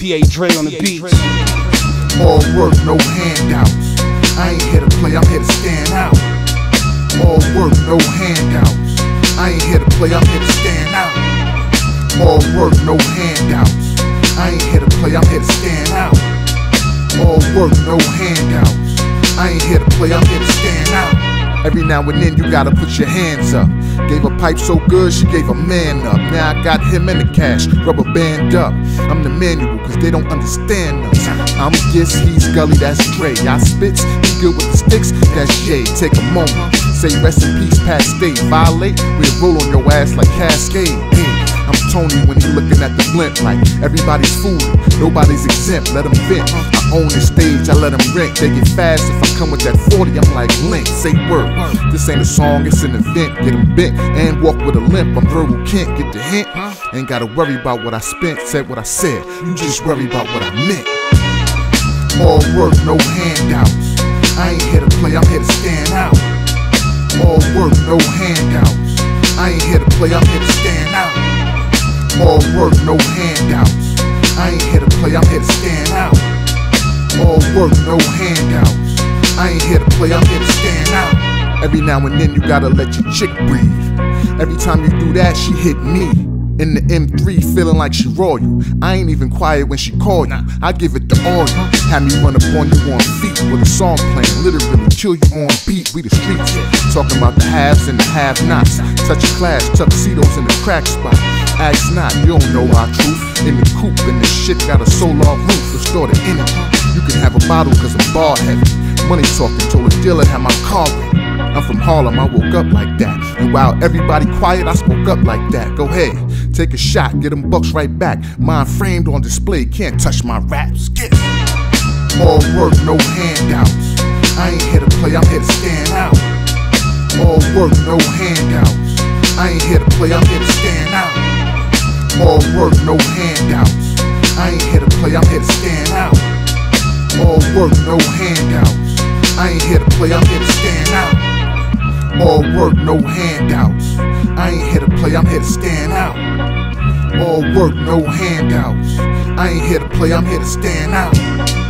P. A. Dre on the beat. All work, no handouts. I ain't here to play, I'm here to stand out. All work, no handouts. I ain't here to play, I'm here to stand out. All work, no handouts. I ain't here to play, I'm here to stand out. All work, no handouts. I ain't here to play, I'm here to stand out. Every now and then you gotta put your hands up. Gave a pipe so good she gave a man up. Now I got him in the cash, rubber band up. I'm the manual cause they don't understand us. I'm Gis, he's Gully, that's Dre. I spits, he good with the sticks, that's Jay. Take a moment, say rest in peace, past state. Violate, we'll roll on your ass like Cascade. Hey, I'm Tony when he looking at the blimp like everybody's fooling, nobody's exempt, let him vent. I own the stage, I let him rent. They get fast if I come with that 40, I'm like Link, say word. This ain't a song, it's an event. Get them bent and walk with a limp. I'm verbal Kent, get the hint. Ain't gotta worry about what I spent, said what I said. You just worry about what I meant. All work, no handouts. I ain't here to play, I'm here to stand out. All work, no handouts. I ain't here to play, I'm here to stand out. All work, no handouts. I ain't here to play, I'm here to stand out. All work, no handouts. I ain't here to play, I'm here to stand out. Every now and then you gotta let your chick breathe. Every time you do that, she hit me in the M3, feeling like she royal. I ain't even quiet when she call you. I give it the order, have me run up on you on feet with a song playing, literally kill you on beat. We the streets, talking about the haves and the have-nots. Touch a clash, tuxedos in the crack spot. Ask not, you don't know our truth. In the coupe and the shit got a solar roof. Restore the energy. You can have a bottle cause I'm bar heavy. Money talking, told a dealer have my car with. I'm from Harlem, I woke up like that. And while everybody quiet, I spoke up like that. Go ahead, take a shot, get them bucks right back. Mine framed on display, can't touch my raps. Get all work, no handouts. I ain't here to play, I'm here to stand out. All work, no handouts. I ain't here to play, I'm here to stand out. All work, no handouts. I ain't here to play, I'm here to stand out. All work, no handouts. I ain't here to play, I'm here to stand out. All work, no handouts. I ain't here to play, I'm here to stand out. All work, no handouts. I ain't here to play, I'm here to stand out.